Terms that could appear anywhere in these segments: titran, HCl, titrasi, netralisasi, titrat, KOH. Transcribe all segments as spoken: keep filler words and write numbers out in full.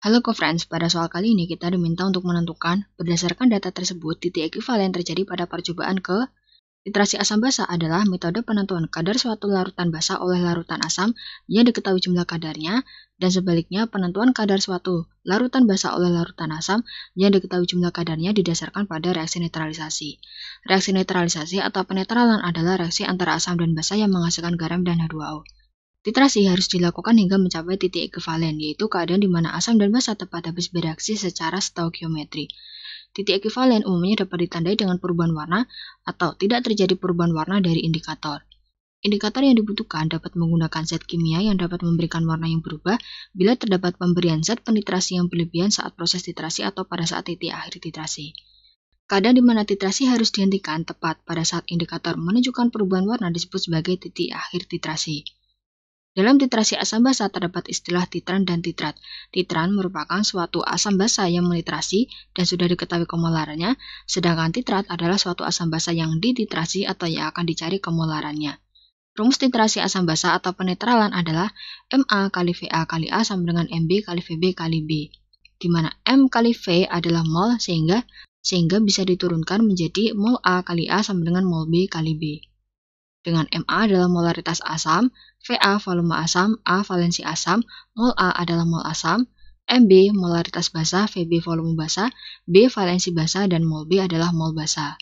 Halo co-friends, pada soal kali ini kita diminta untuk menentukan berdasarkan data tersebut titik ekuivalen terjadi pada percobaan ke titrasi asam basa adalah metode penentuan kadar suatu larutan basa oleh larutan asam yang diketahui jumlah kadarnya dan sebaliknya penentuan kadar suatu larutan basa oleh larutan asam yang diketahui jumlah kadarnya didasarkan pada reaksi netralisasi. Reaksi netralisasi atau penetralan adalah reaksi antara asam dan basa yang menghasilkan garam dan H dua O. Titrasi harus dilakukan hingga mencapai titik ekuivalen, yaitu keadaan di mana asam dan basa tepat habis bereaksi secara stoikiometri. Titik ekuivalen umumnya dapat ditandai dengan perubahan warna atau tidak terjadi perubahan warna dari indikator. Indikator yang dibutuhkan dapat menggunakan zat kimia yang dapat memberikan warna yang berubah bila terdapat pemberian zat penitrasi yang berlebihan saat proses titrasi atau pada saat titik akhir titrasi. Keadaan di mana titrasi harus dihentikan tepat pada saat indikator menunjukkan perubahan warna disebut sebagai titik akhir titrasi. Dalam titrasi asam basa terdapat istilah titran dan titrat. Titran merupakan suatu asam basa yang menitrasi dan sudah diketahui kemolarannya, sedangkan titrat adalah suatu asam basa yang dititrasi atau yang akan dicari kemolarannya. Rumus titrasi asam basa atau penetralan adalah M A kali V A kali A sama dengan M B kali V B kali B, di mana M kali V adalah mol sehingga sehingga bisa diturunkan menjadi mol A kali A sama dengan mol B kali B. Dengan M A adalah molaritas asam, V A volume asam, A valensi asam, mol A adalah mol asam, M B molaritas basa, V B volume basa, B valensi basa, dan mol B adalah mol basa.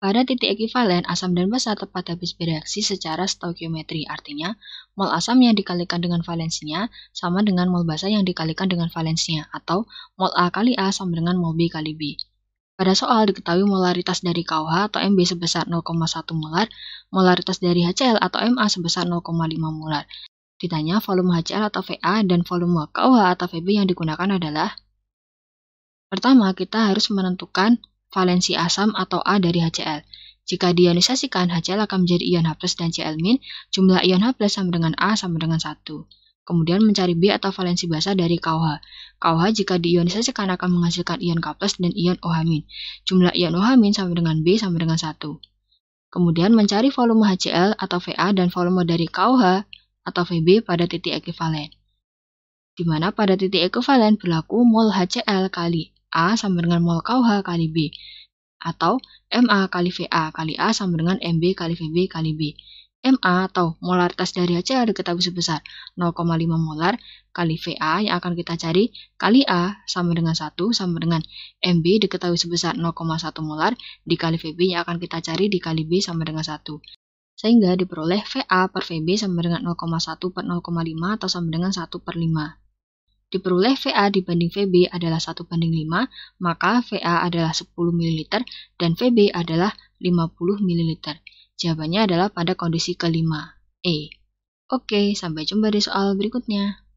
Pada titik ekuivalen, asam dan basa tepat habis bereaksi secara stoikiometri, artinya mol asam yang dikalikan dengan valensinya sama dengan mol basa yang dikalikan dengan valensinya, atau mol A kali A sama dengan mol B kali B. Pada soal diketahui molaritas dari K O H atau M B sebesar nol koma satu molar, molaritas dari H C L atau M A sebesar nol koma lima molar. Ditanya volume H C L atau V A dan volume K O H atau V B yang digunakan adalah: pertama, kita harus menentukan valensi asam atau A dari H C L. Jika dionisasikan, H C L akan menjadi ion H plus dan Cl-, jumlah ion H plus sama dengan A sama dengan satu. Kemudian mencari B atau valensi basa dari K O H. K O H jika dionisasikan akan menghasilkan ion K plus dan ion O H-. Jumlah ion O H- sama dengan B sama dengan satu. Kemudian mencari volume H C L atau V A dan volume dari K O H atau V B pada titik ekuivalen, di mana pada titik ekuivalen berlaku mol H C L kali A sama dengan mol K O H kali B, atau M A kali V A kali A sama dengan M B kali V B kali B. M A atau molaritas dari H C L diketahui sebesar nol koma lima molar kali V A yang akan kita cari kali A sama dengan satu sama dengan M B diketahui sebesar nol koma satu molar dikali V B yang akan kita cari dikali B sama dengan satu. Sehingga diperoleh V A per V B sama dengan nol koma satu per nol koma lima atau sama dengan satu per lima. Diperoleh V A dibanding V B adalah satu banding lima, maka V A adalah sepuluh mililiter dan V B adalah lima puluh mililiter. Jawabannya adalah pada kondisi kelima, E. Oke, sampai jumpa di soal berikutnya.